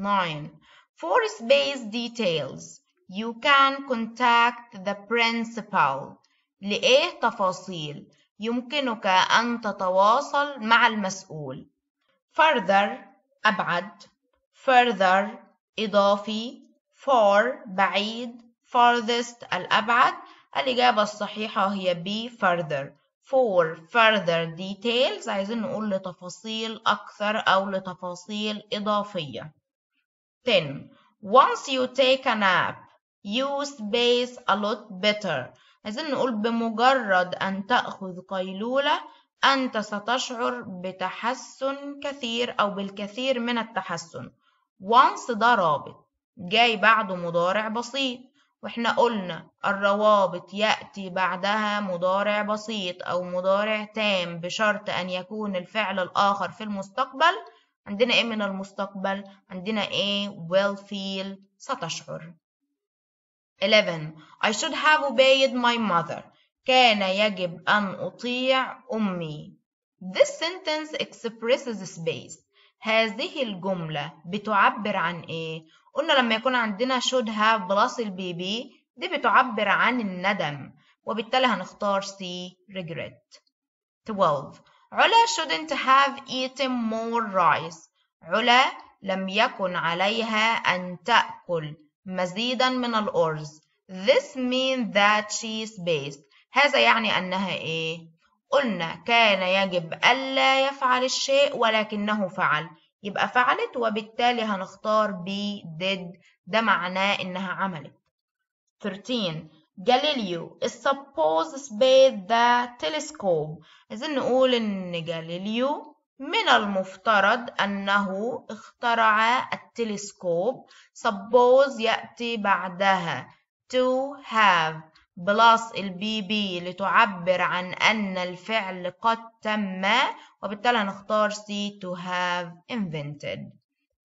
nine for space details you can contact the principal. لإيه تفاصيل يمكنك أن تتواصل مع المسؤول. further أبعد، further إضافي، far بعيد، farthest الأبعد. الإجابة الصحيحة هي B further. for further details عايزين نقول لتفاصيل أكثر أو لتفاصيل إضافية. ten once you take a nap you space a lot better. عايزين نقول بمجرد أن تأخذ قيلولة أنت ستشعر بتحسن كثير أو بالكثير من التحسن. once ده رابط جاي بعده مضارع بسيط، وإحنا قلنا الروابط يأتي بعدها مضارع بسيط أو مضارع تام بشرط أن يكون الفعل الآخر في المستقبل. عندنا إيه من المستقبل؟ عندنا إيه will feel ستشعر. eleven I should have obeyed my mother. كان يجب أن أطيع أمي. This sentence expresses space. هذه الجملة بتعبر عن إيه؟ قلنا لما يكون عندنا should have plus البي بي دي بتعبر عن الندم، وبالتالي هنختار C regret. twelve علا shouldn't have eaten more rice. علا لم يكن عليها أن تأكل مزيدا من الأرز. This means that she spaced. هذا يعني أنها إيه؟ قلنا كان يجب ألا يفعل الشيء ولكنه فعل، يبقى فعلت وبالتالي هنختار B did. ده معناه إنها عملت. thirteen جاليليو is supposed space the telescope. عايزين نقول إن جاليليو من المفترض أنه اخترع التلسكوب. suppose يأتي بعدها to have بلس البي بي لتعبر عن أن الفعل قد تم، وبالتالي هنختار C to have invented.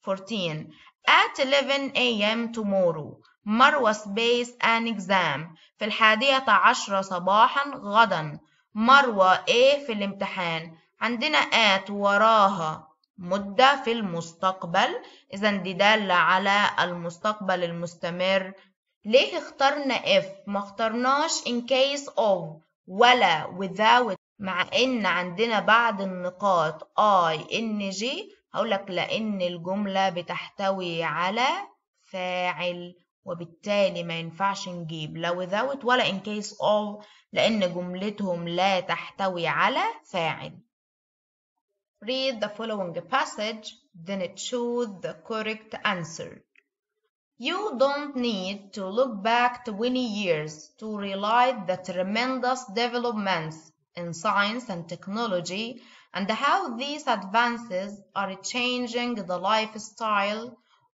fourteen at eleven a m tomorrow مروة space an exam. في الحادية عشرة صباحا غدا. مروة إيه في الامتحان؟ عندنا at وراها مدة في المستقبل، إذا دي دالة على المستقبل المستمر. ليه اخترنا if ما اخترناش in case of؟ ولا without، مع ان عندنا بعض النقاط I N G، هقولك لأن الجملة بتحتوي على فاعل وبالتالي ما ينفعش نجيب لا without ولا in case of، لأن جملتهم لا تحتوي على فاعل. Read the following passage then choose the correct answer. You don't need to look back twenty years to realize the tremendous developments in science and technology and how these advances are changing the lifestyle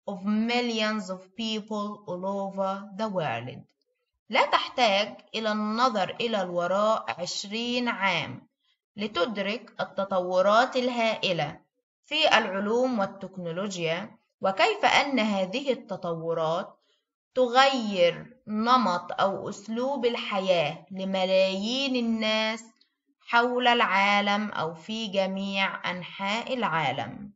of millions of people all over the world. لا تحتاج إلى النظر إلى الوراء عشرين عام لتدرك التطورات الهائلة في العلوم والتكنولوجيا وكيف أن هذه التطورات تغير نمط أو أسلوب الحياة لملايين الناس حول العالم أو في جميع أنحاء العالم.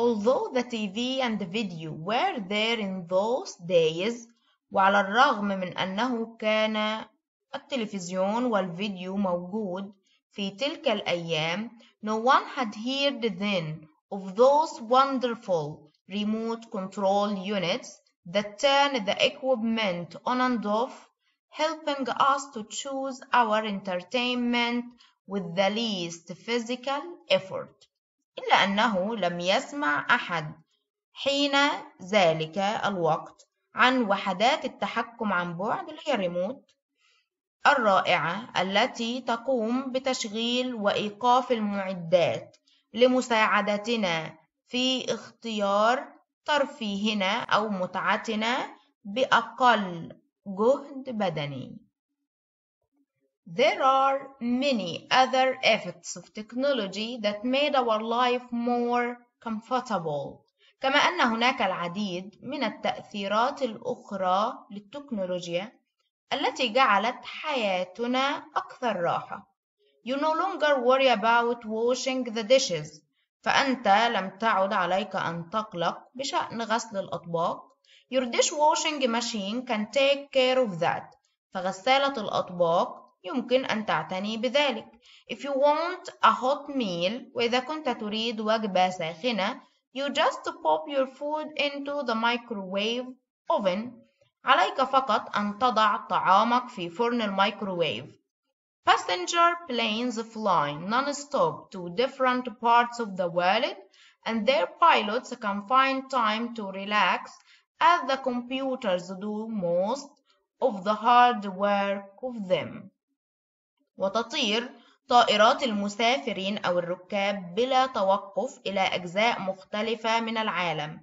Although the T V and the video were there in those days، وعلى الرغم من أنه كان التلفزيون والفيديو موجود في تلك الأيام، no one had heard then of those wonderful remote control units that turn the equipment on and off, helping us to choose our entertainment with the least physical effort. إلا أنه لم يسمع أحد حين ذلك الوقت عن وحدات التحكم عن بعد اللي هي ريموت الرائعة التي تقوم بتشغيل وإيقاف المعدات لمساعدتنا في اختيار ترفيهنا أو متعتنا بأقل جهد بدني. There are many other effects of technology that made our life more comfortable. كما أن هناك العديد من التأثيرات الأخرى للتكنولوجيا التي جعلت حياتنا أكثر راحة. You no longer worry about washing the dishes، فأنت لم تعد عليك أن تقلق بشأن غسل الأطباق. Your dishwashing machine can take care of that، فغسالة الأطباق يمكن أن تعتني بذلك. If you want a hot meal، وإذا كنت تريد وجبة ساخنة، you just pop your food into the microwave oven، عليك فقط أن تضع طعامك في فرن الميكروويف. Passenger planes flying non-stop to different parts of the world and their pilots can find time to relax as the computers do most of the hard work of them. وتطير طائرات المسافرين أو الركاب بلا توقف إلى أجزاء مختلفة من العالم.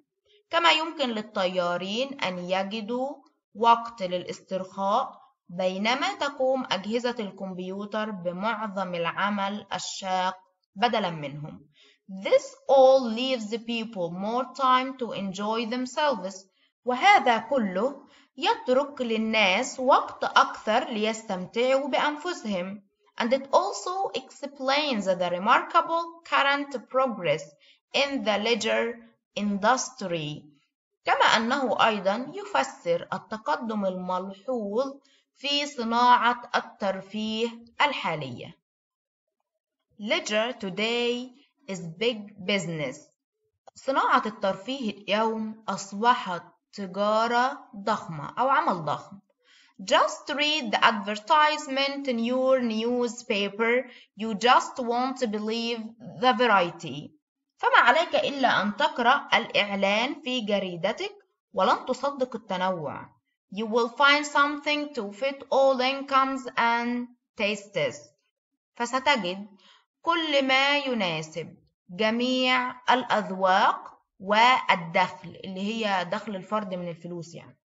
كما يمكن للطيارين أن يجدوا وقت للاسترخاء بينما تقوم أجهزة الكمبيوتر بمعظم العمل الشاق بدلا منهم. This all leaves the people more time to enjoy themselves. وهذا كله يترك للناس وقت أكثر ليستمتعوا بأنفسهم. And it also explains the remarkable current progress in the leisure industry. كما أنه أيضا يفسر التقدم الملحوظ في صناعة الترفيه الحالية. Leisure today is big business. صناعة الترفيه اليوم أصبحت تجارة ضخمة أو عمل ضخم. Just read the advertisement in your newspaper. You just won't believe the variety. فما عليك إلا أن تقرأ الإعلان في جريدتك ولن تصدق التنوع. You will find something to fit all incomes and tastes. فستجد كل ما يناسب جميع الأذواق والدخل اللي هي دخل الفرد من الفلوس يعني.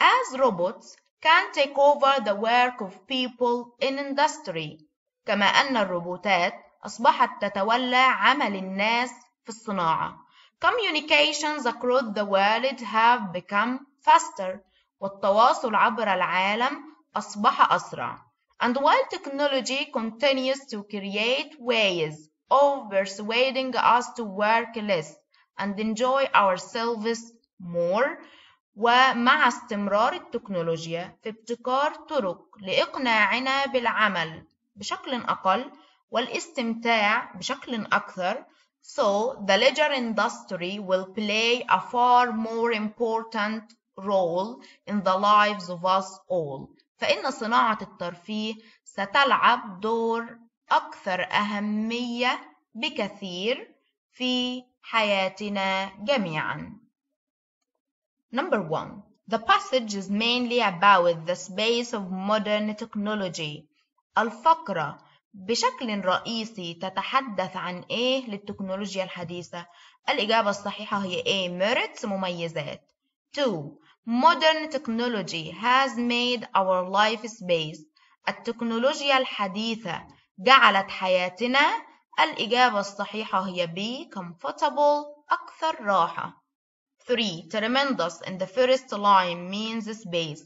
As robots can take over the work of people in industry. كما أن الروبوتات أصبحت تتولى عمل الناس في الصناعة. Communications across the world have become faster. والتواصل عبر العالم أصبح أسرع. And while technology continues to create ways of persuading us to work less and enjoy ourselves more، ومع استمرار التكنولوجيا في ابتكار طرق لإقناعنا بالعمل بشكل أقل والاستمتاع بشكل أكثر. So, the leisure industry will play a far more important role in the lives of us all. فإن صناعة الترفيه ستلعب دور أكثر أهمية بكثير في حياتنا جميعاً. Number one, the passage is mainly about the space of modern technology. الفقرة بشكل رئيسي تتحدث عن إيه للتكنولوجيا الحديثة؟ الإجابة الصحيحة هي إيه؟ merits مميزات. two. Modern technology has made our life space. التكنولوجيا الحديثة جعلت حياتنا، الإجابة الصحيحة هي B. comfortable أكثر راحة. three. Tremendous in the first line means space.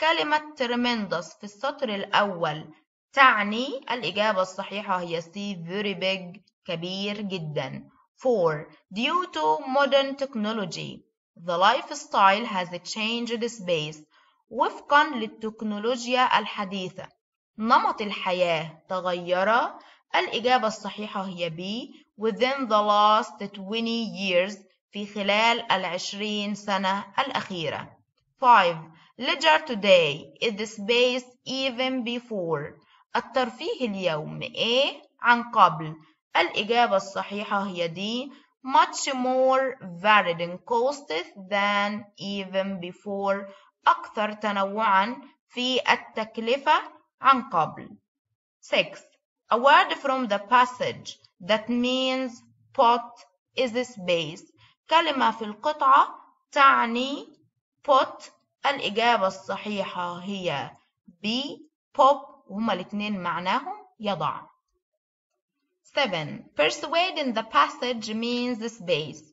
كلمة tremendous في السطر الأول تعني، الإجابة الصحيحة هي C. very big كبير جدا. four. Due to modern technology the lifestyle has changed space. وفقا للتكنولوجيا الحديثة نمط الحياة تغير، الإجابة الصحيحة هي B. within the last twenty years في خلال العشرين سنة الأخيرة. five. Leisure today is the space even before. الترفيه اليوم إيه عن قبل، الإجابة الصحيحة هي D. much more varied in costs than even before. أكثر تنوعا في التكلفة عن قبل. six. A word from the passage that means pot is space. كلمة في القطعة تعني pot، الإجابة الصحيحة هي B. pop وهما الاتنين معناهم يضع. seven. Persuade in the passage means space.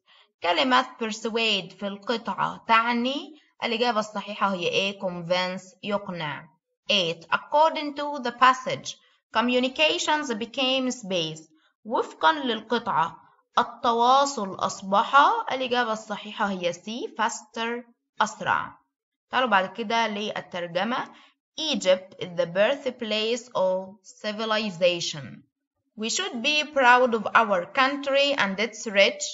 كلمة persuade في القطعة تعني، الإجابة الصحيحة هي A. convince يقنع. eight. According to the passage communications became space. وفقا للقطعة التواصل أصبح، الإجابة الصحيحة هي C. faster أسرع. تعالوا بعد كده للترجمة. Egypt is the birthplace of civilization. We should be proud of our country and its rich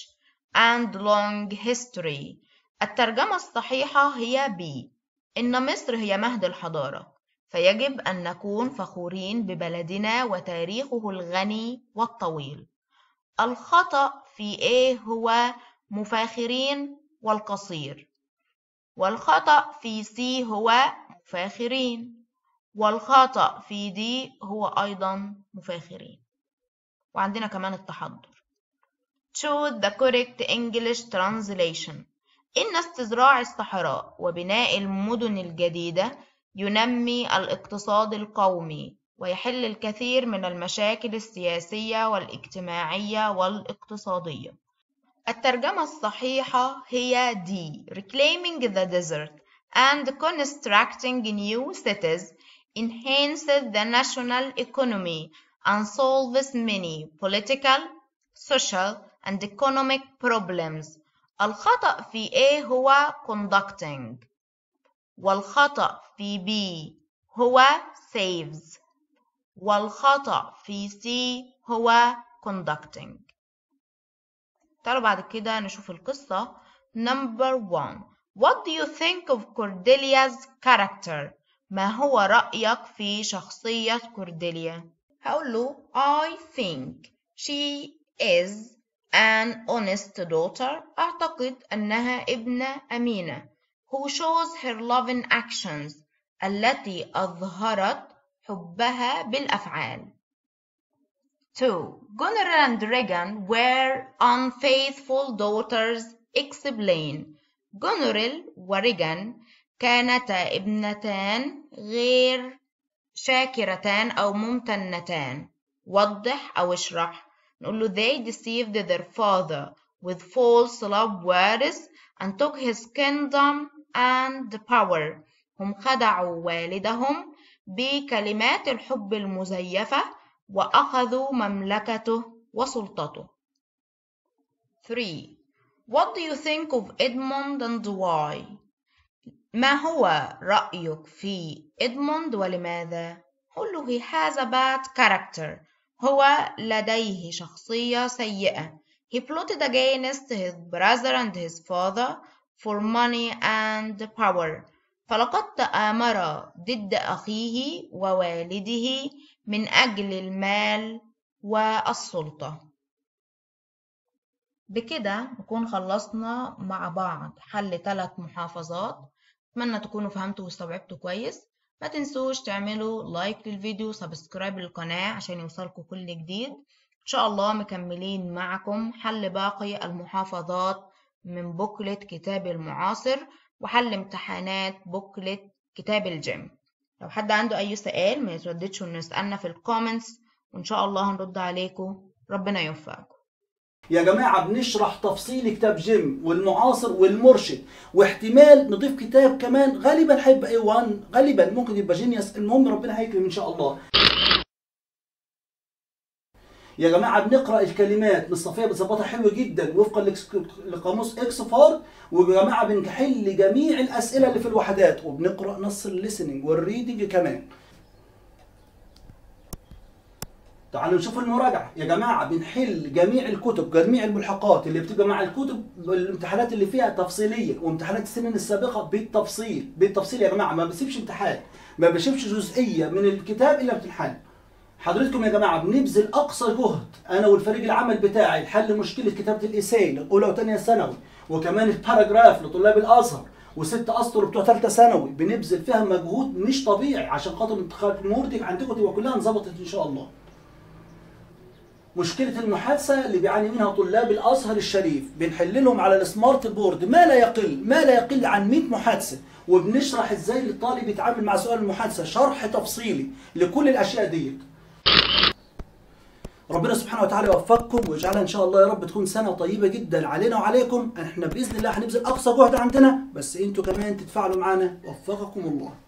and long history. الترجمة الصحيحة هي B. إن مصر هي مهد الحضارة، فيجب أن نكون فخورين ببلدنا وتاريخه الغني والطويل. الخطأ في A هو مفاخرين والقصير، والخطأ في C هو مفاخرين، والخطأ في D هو أيضا مفاخرين. وعندنا كمان التحضر. Choose the correct English translation. إن استزراع الصحراء وبناء المدن الجديدة ينمي الاقتصاد القومي ويحل الكثير من المشاكل السياسية والاجتماعية والاقتصادية. الترجمة الصحيحة هي D. Reclaiming the desert and constructing new cities enhances the national economy and solves many political, social and economic problems. الخطأ في A هو conducting، والخطأ في B هو saves، والخطأ في C هو conducting. تعالوا بعد كده نشوف القصة. Number one, what do you think of Cordelia's character؟ ما هو رأيك في شخصية كورديليا؟ هقول له I think she is an honest daughter. أعتقد أنها ابنة أمينة. Who shows her loving actions. التي أظهرت حبها بالأفعال. two. Goneril and Regan were unfaithful daughters. Explain. Goneril وريغان كانتا ابنتان غير شاكرتان أو ممتنتان. وضح أو اشرح. نقول له they deceived their father with false love words and took his kingdom and power. هم خدعوا والدهم بكلمات الحب المزيفة وأخذوا مملكته وسلطته. three. What do you think of Edmund and why؟ ما هو رأيك في إدموند ولماذا؟ قل له he has a bad character. هو لديه شخصية سيئة. He plotted against his brother and his father for money and power. فلقد تآمر ضد أخيه ووالده من أجل المال والسلطة. بكده نكون خلصنا مع بعض حل ثلاث محافظات. أتمنى تكونوا فهمتوا واستوعبتوا كويس. ما تنسوش تعملوا لايك للفيديو، سبسكرايب للقناة عشان يوصلكوا كل جديد. إن شاء الله مكملين معكم حل باقي المحافظات من بوكلة كتاب المعاصر وحل امتحانات بوكلة كتاب الجيم. لو حد عنده أي سؤال ما يترددش إنه يسألنا في الكومنتس وإن شاء الله هنرد عليكم. ربنا يوفقكم. يا جماعة بنشرح تفصيل كتاب جيم والمعاصر والمرشد، واحتمال نضيف كتاب كمان غالبا هيبقى اي واحد، غالبا ممكن يبقى جينيوس. المهم ربنا هيكرم ان شاء الله. يا جماعة بنقرأ الكلمات، مس صفية بتظبطها حلو جدا وفقا لقاموس اكس فار. ويا جماعة بنحل جميع الأسئلة اللي في الوحدات، وبنقرأ نص الليسننج والريدنج كمان. تعالوا نشوف المراجعة. يا جماعة بنحل جميع الكتب، جميع الملحقات اللي بتبقى مع الكتب، الامتحانات اللي فيها تفصيلية وامتحانات السنين السابقة بالتفصيل بالتفصيل. يا جماعة ما بسيبش امتحان، ما بسيبش جزئية من الكتاب إلا بتنحل. حضرتكم يا جماعة بنبذل أقصى جهد أنا والفريق العمل بتاعي لحل مشكلة كتابة الإيساي لأولى وثانية ثانوي، وكمان الباراجراف لطلاب الأزهر، وست أسطر بتوع ثالثة ثانوي بنبذل فيها مجهود مش طبيعي عشان خاطر الأمور دي عندكم تبقى كلها انظبطت إن شاء الله. مشكلة المحادثة اللي بيعاني منها طلاب الأزهر الشريف بنحل لهم على السمارت بورد ما لا يقل ما لا يقل عن مئة محادثة، وبنشرح ازاي الطالب يتعامل مع سؤال المحادثة، شرح تفصيلي لكل الأشياء دي. ربنا سبحانه وتعالى يوفقكم ويجعلها إن شاء الله يا رب تكون سنة طيبة جدا علينا وعليكم. احنا بإذن الله هنبذل أقصى جهد عندنا، بس أنتوا كمان تتفاعلوا معانا. وفقكم الله.